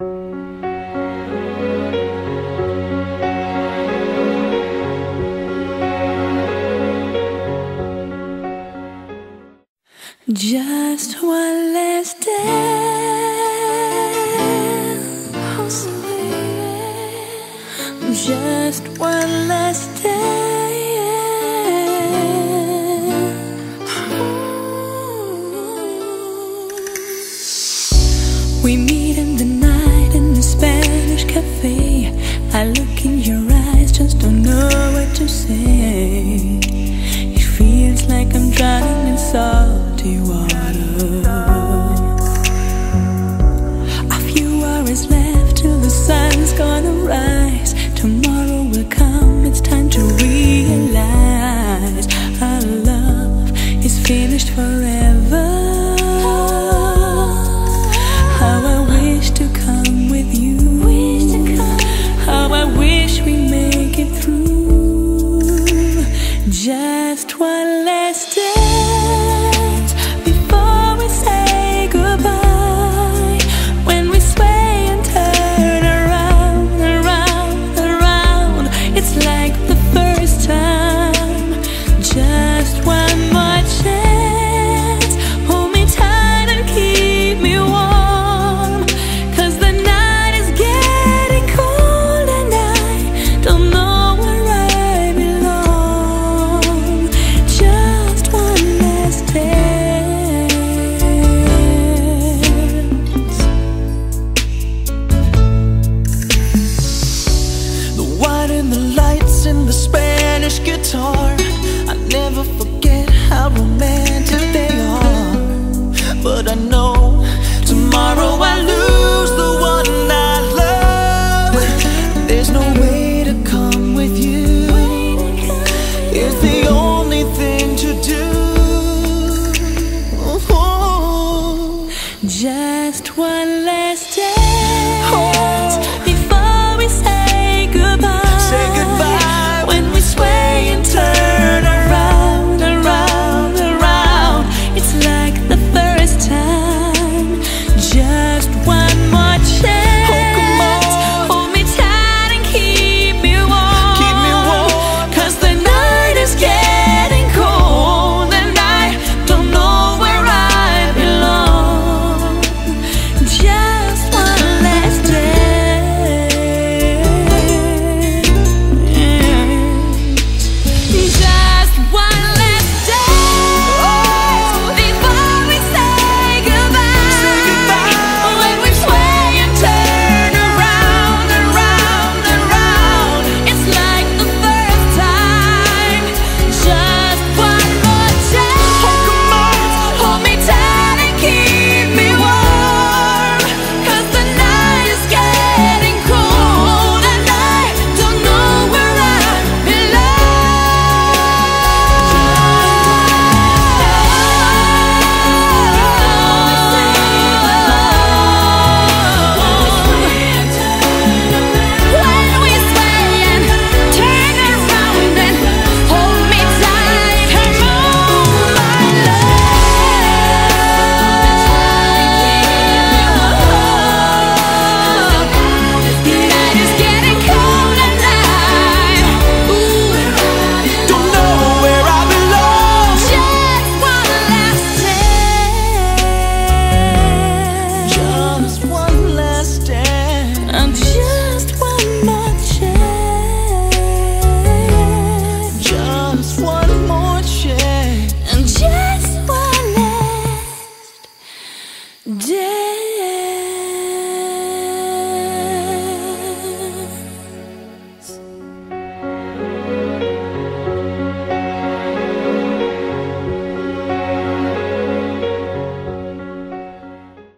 Just one last dance, oh sweetie. Just one last dance. Ooh. We meet in the night in the Spanish cafe. I look in your eyes, just don't know what to say. It feels like I'm drowning in salt water. A few hours left till the sun's gonna rise. Tomorrow will come, it's time to realize our love is finished forever. How I wish to come with you. How I wish we make it through. Just one last day in the Spanish guitar. I never forget how romantic they are, but I know tomorrow I lose the one I love. There's no way to come with you, it's the only thing to do. Oh. Just one last day. Oh. Before we say goodbye. Just one.